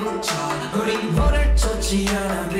한국 저 우린 물을 쫓지 않아.